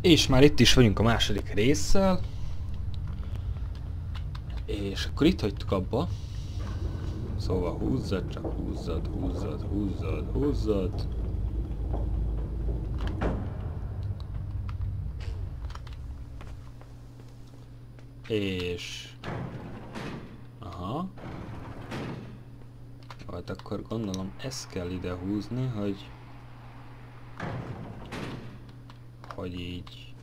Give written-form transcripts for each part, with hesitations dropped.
És már itt is vagyunk a második résszel. És akkor itt hagytuk abba. Szóval húzzad, csak húzzad, húzzad, húzzad, húzzad. És... aha. Hát akkor gondolom ezt kell ide húzni, hogy... hogy így...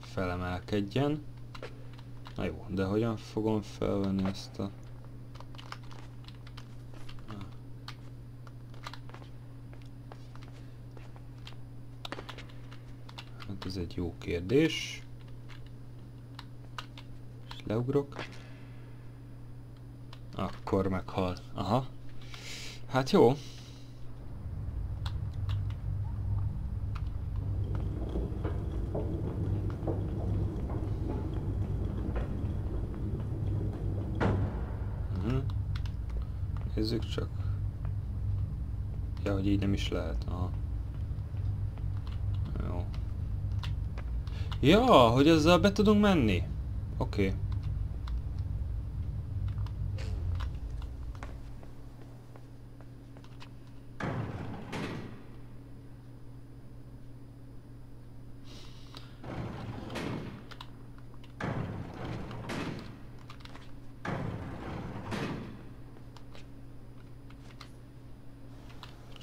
felemelkedjen. Na jó, de hogyan fogom felvenni ezt a... hát ez egy jó kérdés. És leugrok. Akkor meghal. Aha. Hát jó. Nézzük csak. Ja, hogy így nem is lehet. Aha. Jó. Ja, hogy ezzel be tudunk menni. Oké. Okay.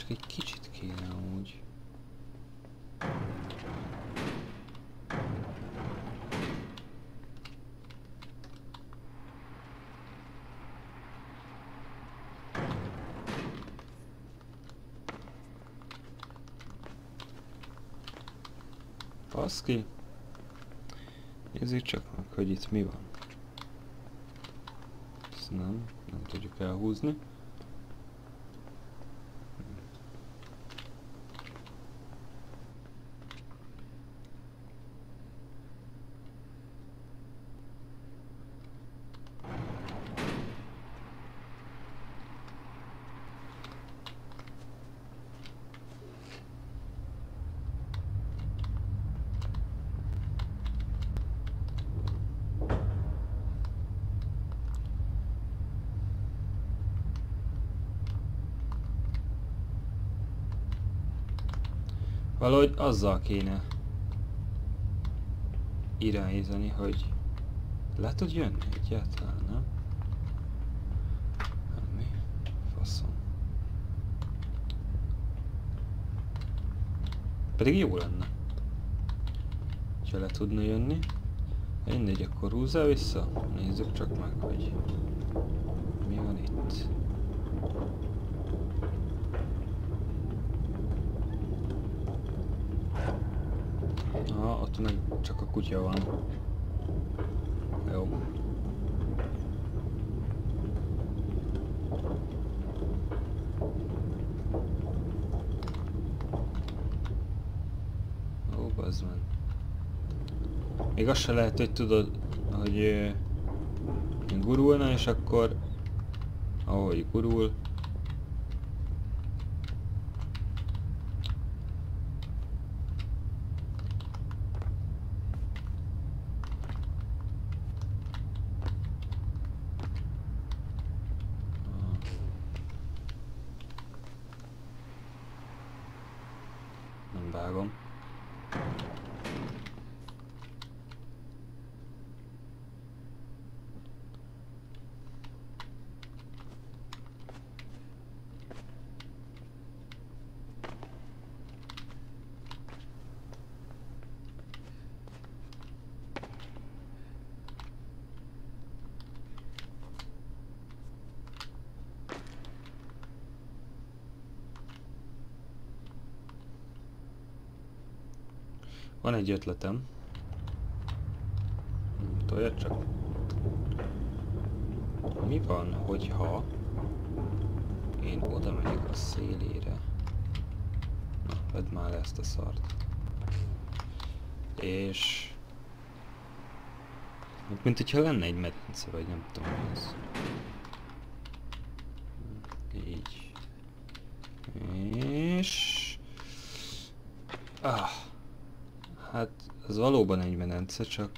Egy kicsit kéne amúgy. Faszki. Nézzük csak meg, hogy itt mi van. Ezt nem tudjuk elhúzni. Valahogy azzal kéne irányítani, hogy le tud jönni egyáltalán, nem? Hát mi? Faszom. Pedig jó lenne, ha le tudna jönni. Mindegy, akkor húzzál vissza. Nézzük csak meg, hogy mi van itt. Aha, ott meg csak a kutya van. Jó. Ó, bazd meg. Még azt se lehet, hogy tudod, hogy gurulna, és akkor ahogy gurul, vágom. Van egy ötletem. Tolja csak. Mi van, hogyha én oda megyek a szélére? Na, vedd már le ezt a szart. És... mint hogyha lenne egy medence, vagy nem tudom mi az. Így. És... ah. Hát, ez valóban egy medence, csak...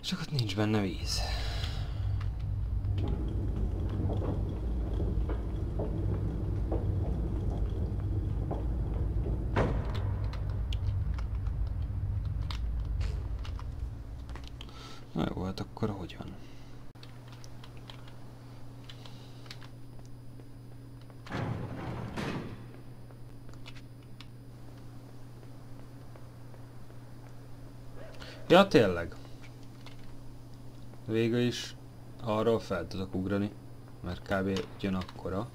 csak ott nincs benne víz. Na jó, hát akkor hogyan? Ja, tényleg. Végül is arról fel tudok ugrani, mert kb. Ugyanakkora.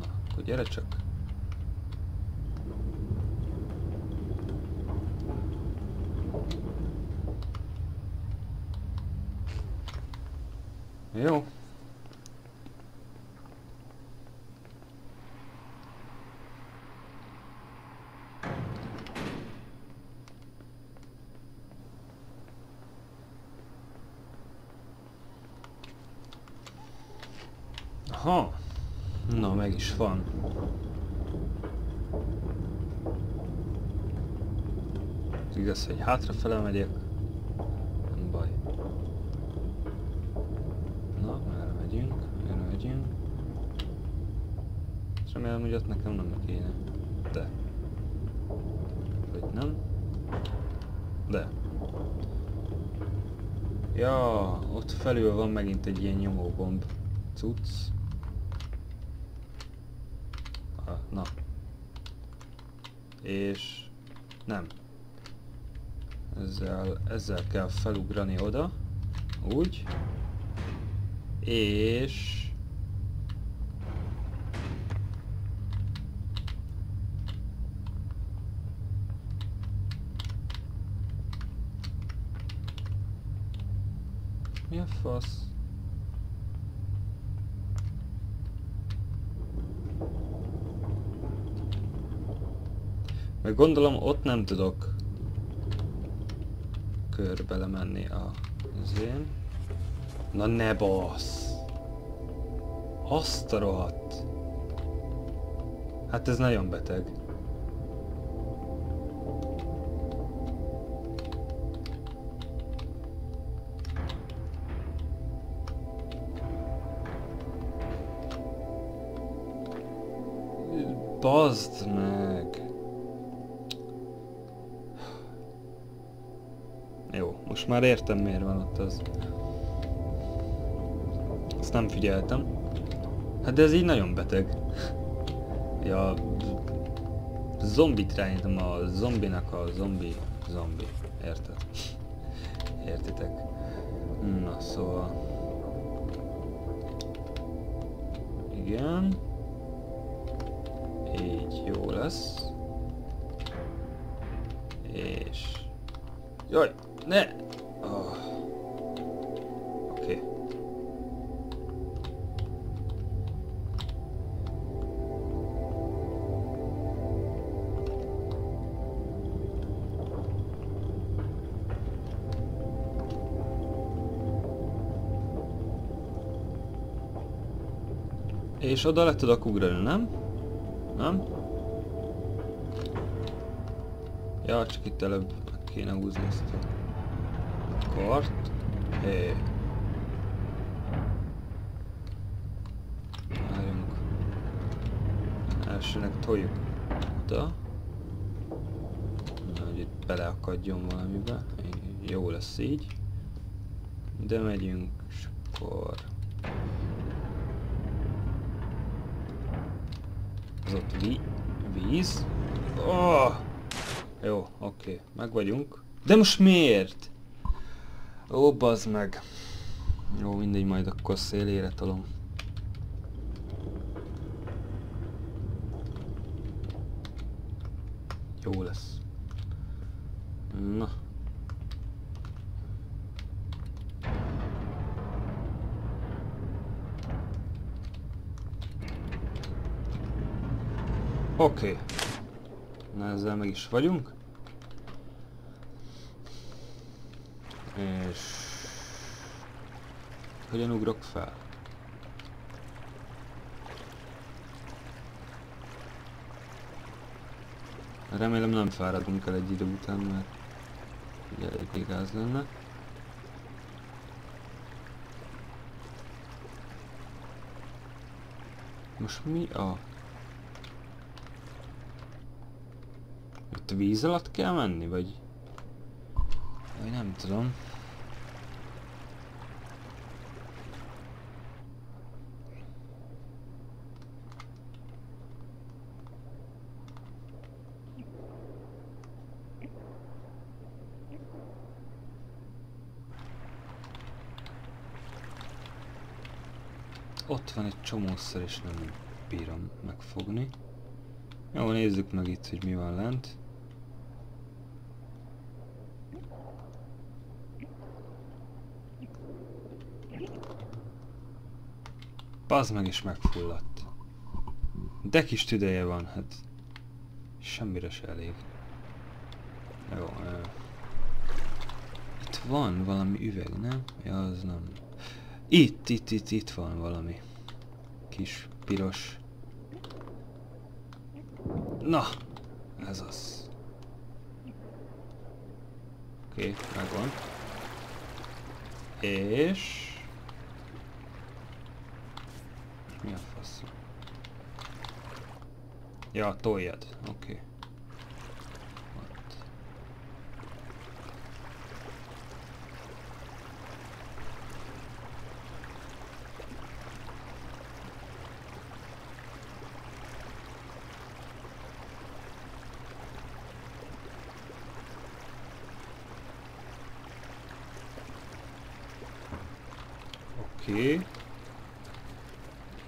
Na, akkor gyere csak. Jó. Aha. Na, meg is van. Ez igaz, hogy hátrafele megyek. Nem baj. Na, merre megyünk, merre megyünk. És remélem, hogy ott nekem nem kéne. De. Vagy nem. De. Ja, ott felül van megint egy ilyen nyomógomb. Cucc. Na. És... nem. Ezzel kell felugrani oda. Úgy. És... mi a fasz? Meg gondolom ott nem tudok körbe lemenni az én. Na ne basz! Azt a rohadt! Hát ez nagyon beteg. Bazd meg! Jó, most már értem, miért van ott az. Ezt nem figyeltem. Hát de ez így nagyon beteg. Ja... zombit rányítom, a zombinak a zombi. Érted? Értitek? Na szóval... igen... így jó lesz. És... jaj! Ne! Oh. Oké. Okay. És oda le tudok ugrani, nem? Nem? Ja, csak itt előbb kéne húzni ezt. Kort. Hé. Várjunk. Elsőnek toljuk oda. Na, hogy itt beleakadjon valamibe. Jó lesz így. De megyünk, és akkor... az ott víz. Oh! Jó, oké. Meg vagyunk. De most miért? Ó, bazd meg. Jó, mindegy, majd akkor szélére tolom. Jó lesz. Na. Oké. Na, ezzel meg is vagyunk. És... hogyan ugrok fel? Remélem nem fáradunk el egy idő után, mert eléggé gáz lenne. Most mi a... Itt víz alatt kell menni, vagy... Vagy nem tudom. Ott van egy csomószor, és nem bírom megfogni. Jó, nézzük meg itt, hogy mi van lent. Bazd meg, is megfulladt. De kis tüdeje van, hát... Semmire se elég. Jó, itt van valami üveg, nem? Ja, az nem... Itt van valami kis piros. Na, ez az. Oké, megvan. És... Mi a fasz? Ja, toljad. Oké. Oké.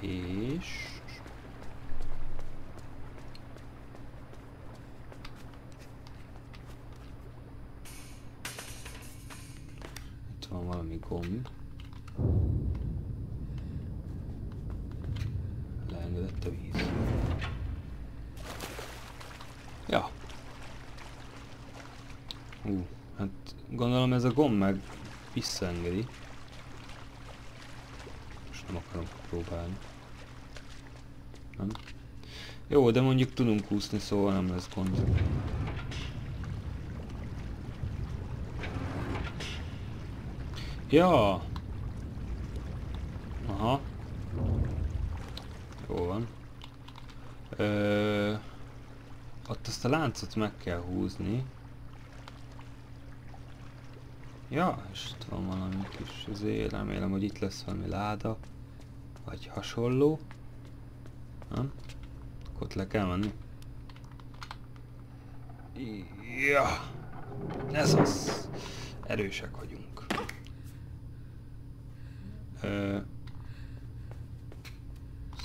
És... Itt van valami gomb. Leengedett a víz. Ja. Hát gondolom ez a gomb meg visszaengedi. Nem akarom próbálni. Nem? Jó, de mondjuk tudunk úszni, szóval nem lesz gond. Ja! Aha. Jó van. Ott azt a láncot meg kell húzni. Ja, és itt van valami kis azért, remélem, hogy itt lesz valami láda. Vagy hasonló. Nem? Ott le kell menni. Ja! Ez az! Erősek vagyunk.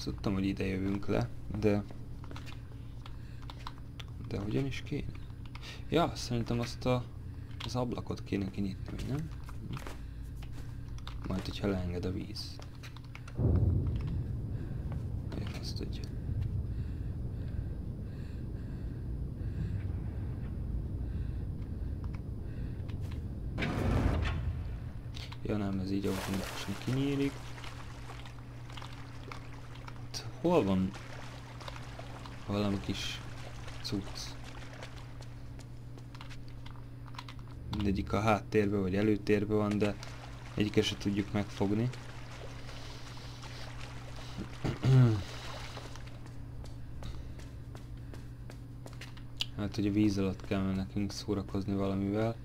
Tudtam, hogy ide jövünk le, de... De hogyan is kéne? Ja, szerintem azt a... Az ablakot kéne kinyitni, nem? Majd, hogyha leenged a víz. Azt tudja. Ja nem, ez így automatikusan kinyílik. Itt hol van valami kis cucc? Mindegyik a háttérbe vagy előtérbe van, de egyiket se tudjuk megfogni. Hát, hogy a víz alatt kell nekünk szórakozni valamivel.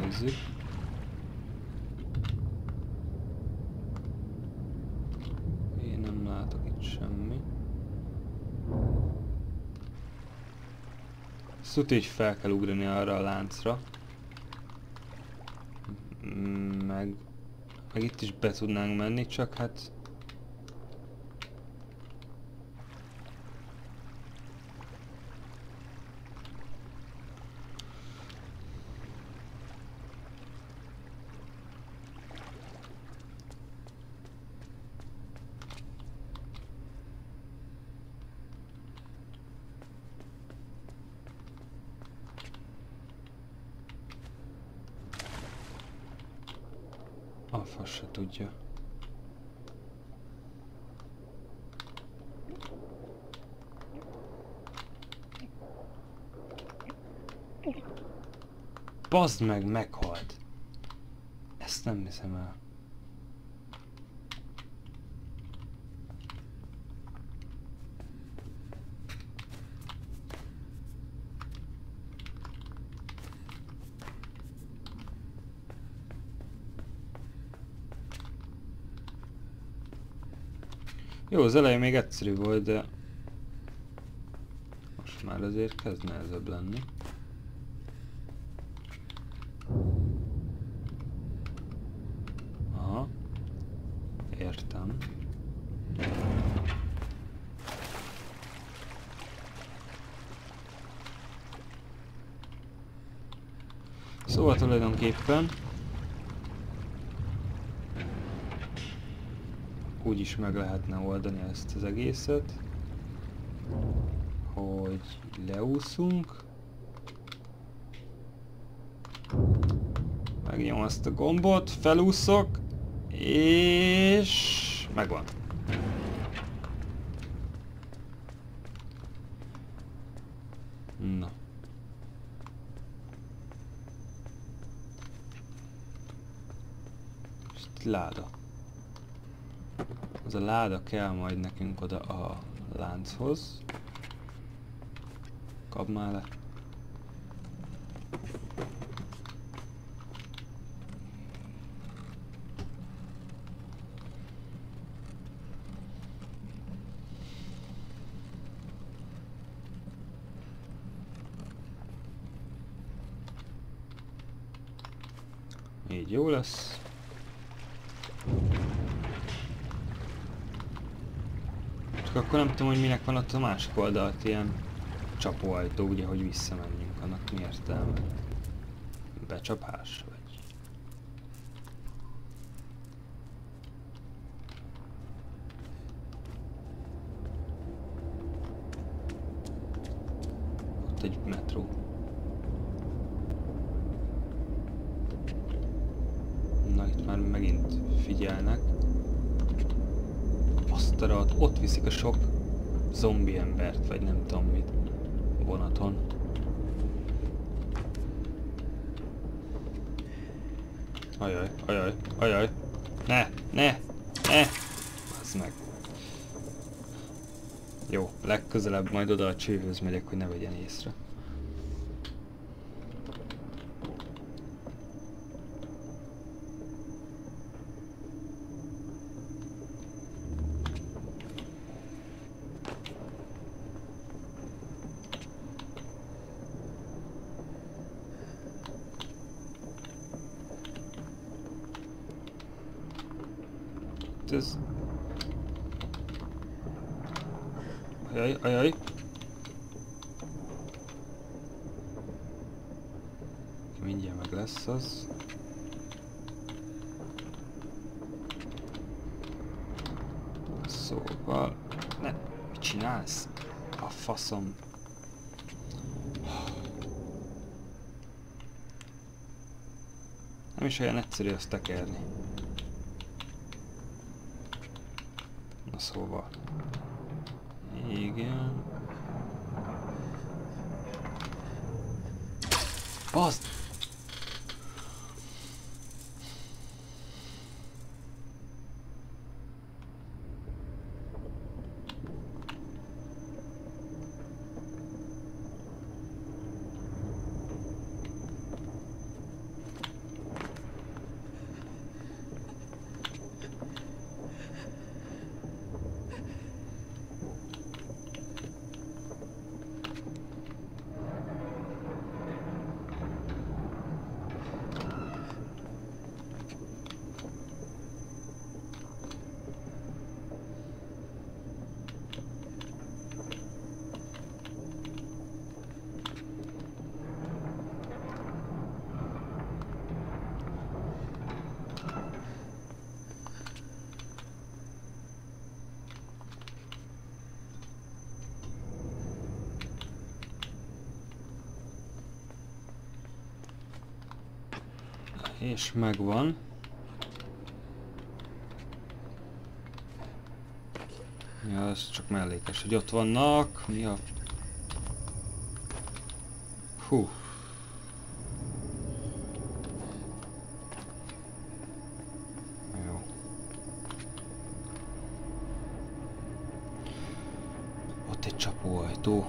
Nézzük. Én nem látok itt semmi. Szóval így fel kell ugrani arra a láncra. Meg itt is be tudnánk menni, csak hát... A fasz se tudja. Bazd meg, meghalt. Ezt nem hiszem el. Jó, az elején még egyszerű volt, de most már azért kezd nehezebb lenni. Aha, értem. Szóval tulajdonképpen úgy is meg lehetne oldani ezt az egészet, hogy leúszunk, megnyom azt a gombot, felúszok, és megvan. Na. És itt láda. Az a láda kell majd nekünk oda a lánchoz. Kap már le. Így jó lesz. Csak akkor nem tudom, hogy minek van ott a másik oldalt ilyen csapóajtó, ugye, hogy visszamenjünk, annak mi értelme? Becsapás vagy? Ott egy metró. Na, itt már megint figyelnek. Asztalat, ott viszik a sok zombi embert, vagy nem tudom mit, vonaton. Ajaj, ajaj, ajaj, ne, ne, ne, az meg. Jó, legközelebb majd oda a csőhöz megyek, hogy ne vegyen észre. Ez... Ajaj, ajaj. Mindjárt meg lesz az. Szóval... Ne, mit csinálsz? A faszom. Nem is olyan egyszerű azt tekerni. Szóval. Igen. Baszd! És megvan. Ja, ez csak mellékes, hogy ott vannak. Mi a... Hú. csapóajtó.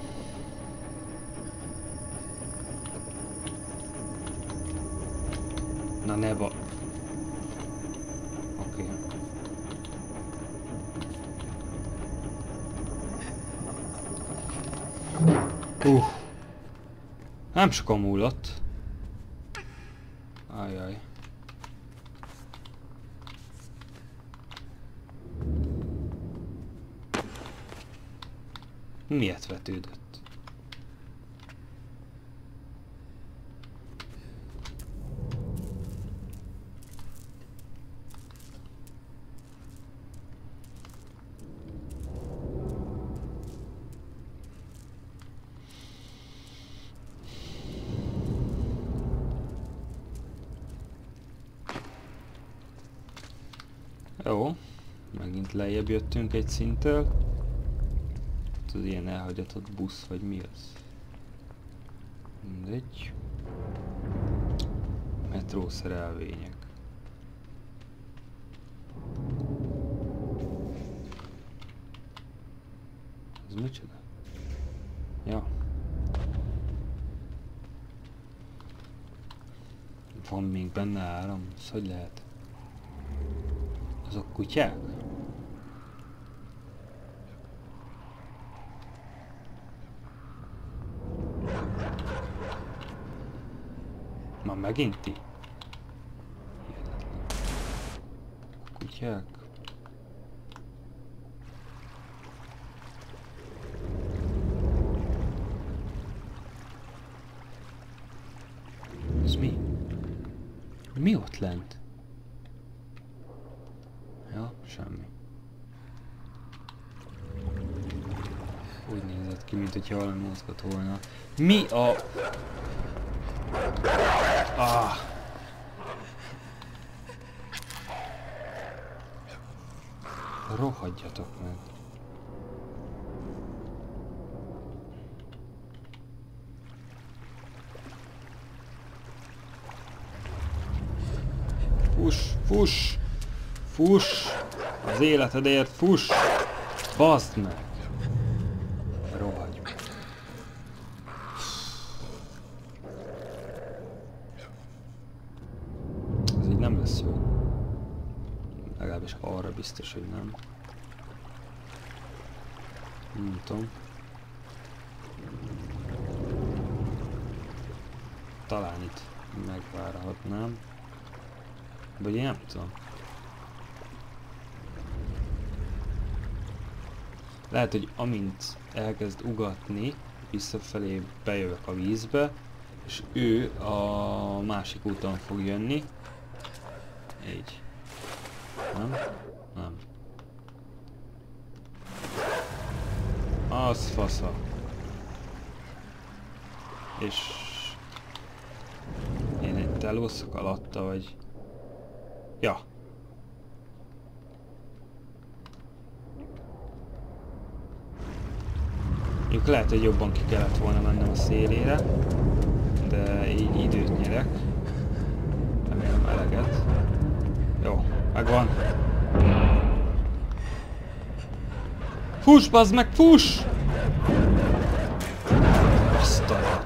Na ne ba... Oké. Nem sokan múlott. Ajjaj. Miért vetődött? Jó, megint lejjebb jöttünk egy szinttel. Az ilyen elhagyatott busz, vagy mi az? Mindegy. Metrószerelvények. Ez micsoda? Ja. Van még benne áram? Ez hogy lehet? Azok kutyák? Ma megint ti? Kutyák. Ez mi? Mi ott lent? Ja, semmi. Úgy nézett ki, mint hogyha valami mozgott volna. Mi a... Ah. Rohadjatok meg. Fuss, fuss, fuss, az életedért fuss, baszd meg. Biztos, hogy nem. Nem tudom. Talán itt megvárhatnám. Vagy én nem tudom. Lehet, hogy amint elkezd ugatni, visszafelé bejövök a vízbe, és ő a másik úton fog jönni. Így. Nem? Nem. Az fasza. És... én itt elúszok alatta, vagy... Ja. Mondjuk lehet, hogy jobban ki kellett volna mennem a szélére, de így időt nyerek. Remélem eleget. Jó, megvan. Fuss, bazd meg, fuss! Asztalat!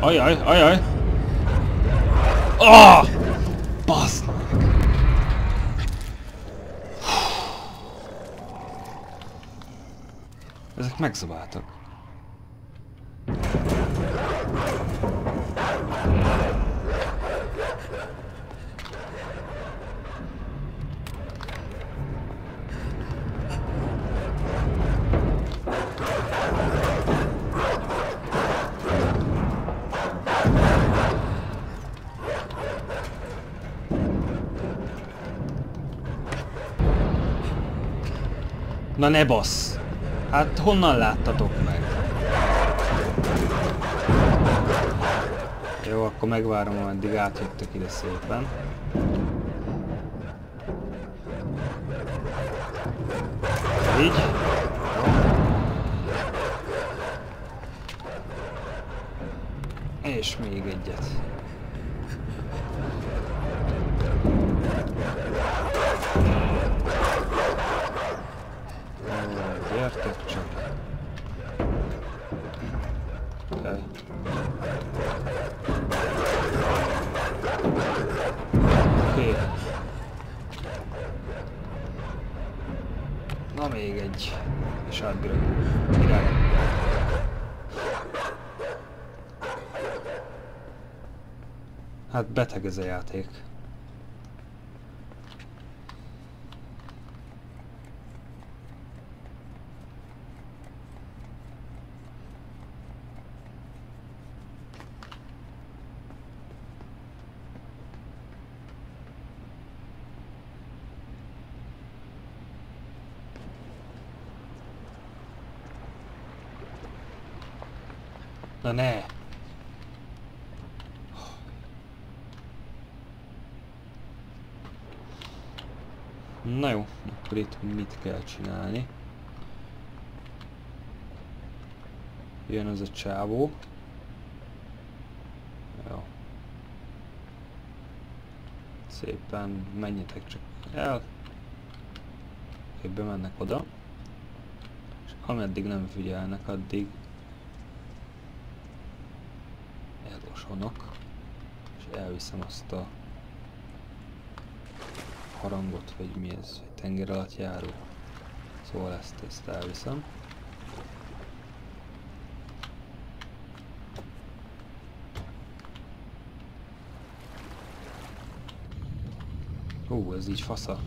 Ajaj, ajaj! Ah! Bazd meg! Ezek megzabáltak. Na ne bassz! Hát honnan láttatok meg? Jó, akkor megvárom, ameddig átjöttök ide szépen. Így. És még egyet. értek csak. Oké. Na még egy. És átbírok. Király. Hát beteg ez a játék. Na ne! Na jó, akkor itt mit kell csinálni? Jön az a csávó. Jó. Szépen menjetek csak el. Oké, bemennek oda. És ameddig nem figyelnek, addig elosonok. És elviszem azt a harangot, vagy mi ez, vagy tenger alatt járó. Szóval ezt elviszem. Hú, ez így fasza.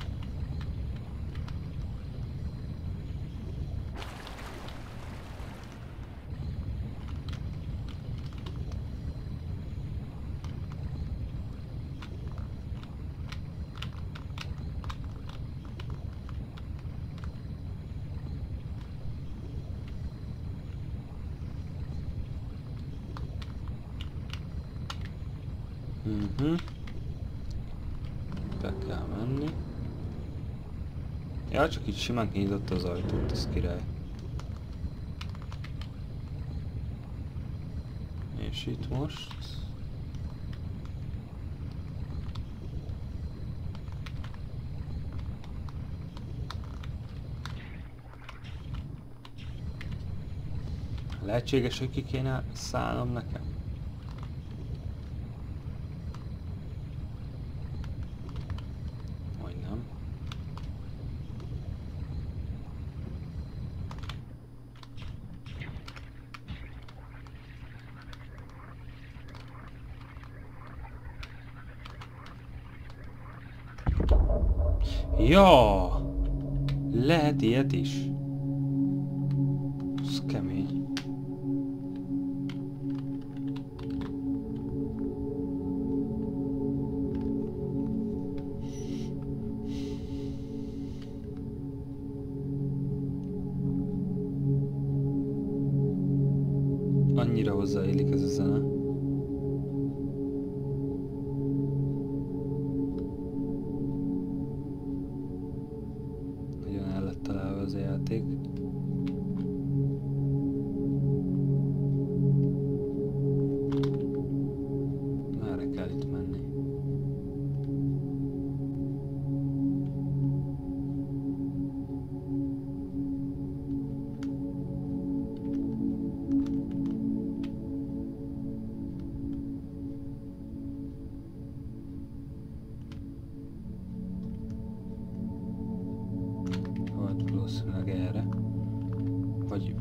Be kell menni. Ja, csak így simán kinyitotta az ajtót, az király. És itt most... Lehetséges, hogy ki kéne szállnom nekem? Ja, lehet ilyet is. Ez kemény. Annyira hozzáélik ez a zene.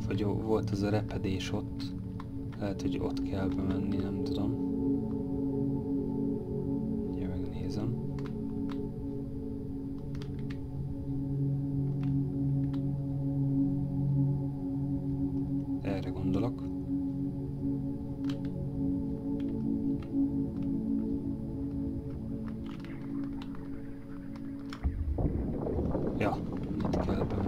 Vagy volt az a repedés ott, lehet, hogy ott kell bemenni, nem tudom. Ugye megnézem. Erre gondolok. Ja, itt kell bemenni.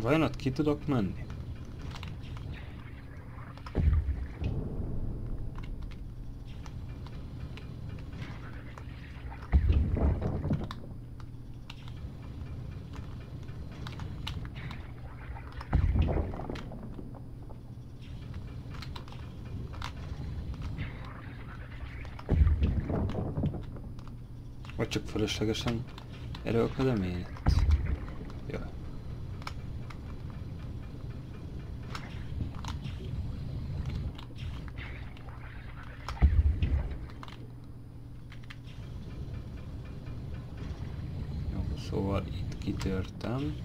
Vajon ott ki tudok menni? Vagy csak fölöslegesen erőlködöm én itt. Jó. Jó, szóval itt kitörtem.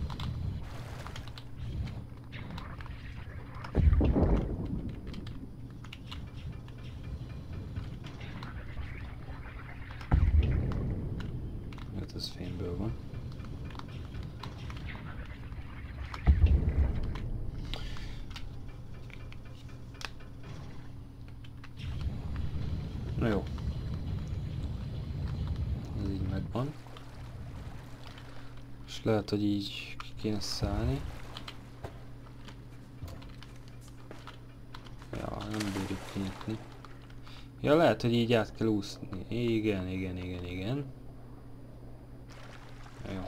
Na jó. Ez így megvan. És lehet, hogy így ki kéne szállni. Ja, nem bírjuk kinyitni. Ja, lehet, hogy így át kell úszni. Igen, igen, igen, igen. Na jó.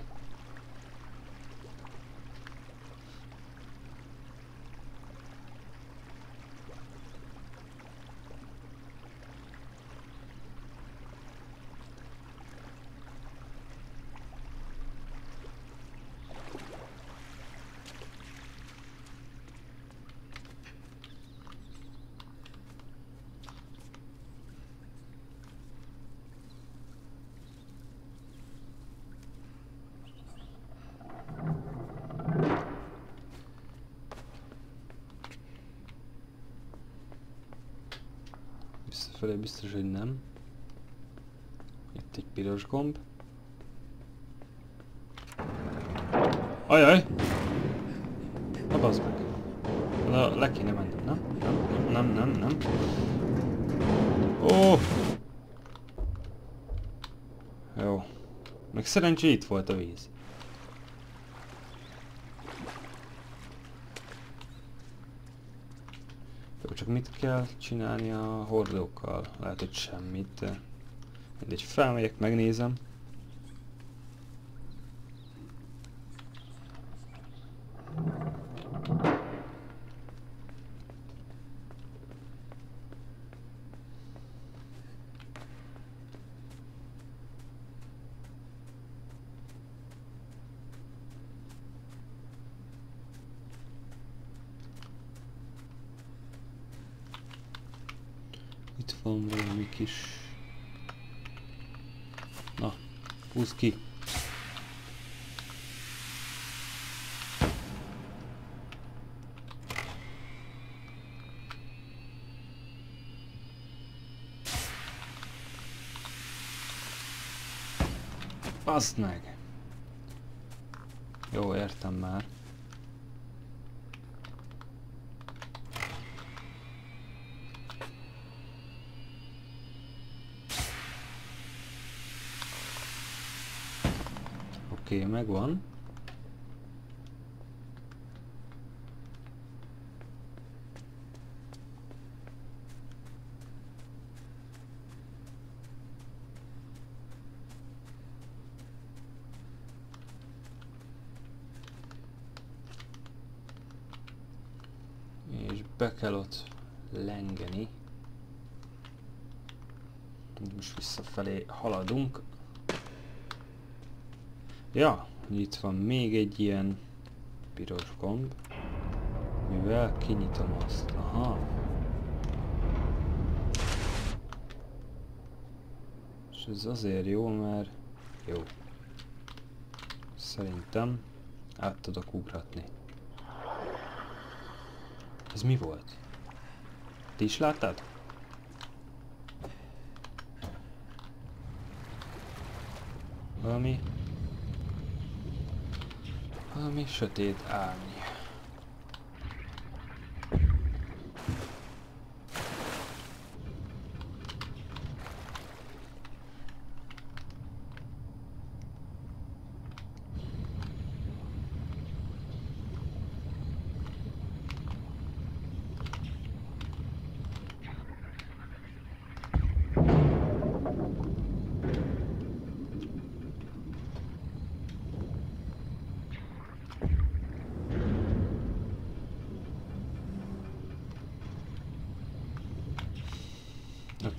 Biztos, hogy nem. Itt egy piros gomb. Ajaj! Na bazd meg! Le kéne mennem, nem? Nem. Ó! Jó. Meg szerencsé itt volt a víz. Csak mit kell csinálni a hordókkal? Lehet, hogy semmit, de mindegy, felmegyek, megnézem. Itt van valami kis... Na, húzd ki! Baszd meg! Jó, értem már. Oké, megvan. És be kell ott lengeni. Most visszafelé haladunk. Ja, itt van még egy ilyen piros gomb, mivel kinyitom azt. Aha. És ez azért jó, mert jó. Szerintem át tudok ugratni. Ez mi volt? Ti is láttátok? Valami sötét árny.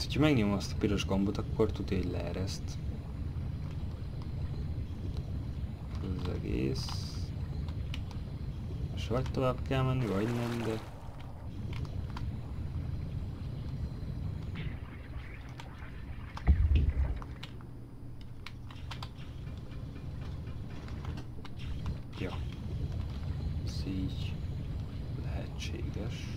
Hát, hogyha megnyom azt a piros gombot, akkor tudja, hogy leereszt. Az egész. És vagy tovább kell menni, vagy nem, de... Ja. Ez így lehetséges.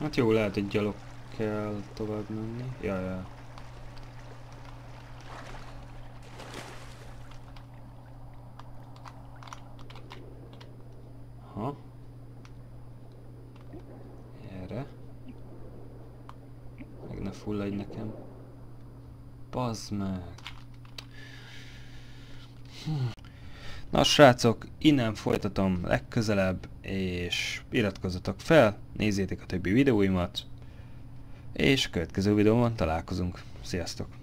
Hát jó, lehet, hogy gyalog kell tovább menni. Jajjá. Aha. Erre. Meg ne fulladj nekem. Bazd meg. Na srácok, innen folytatom legközelebb, és iratkozzatok fel, nézzétek a többi videóimat, és a következő videóban találkozunk. Sziasztok!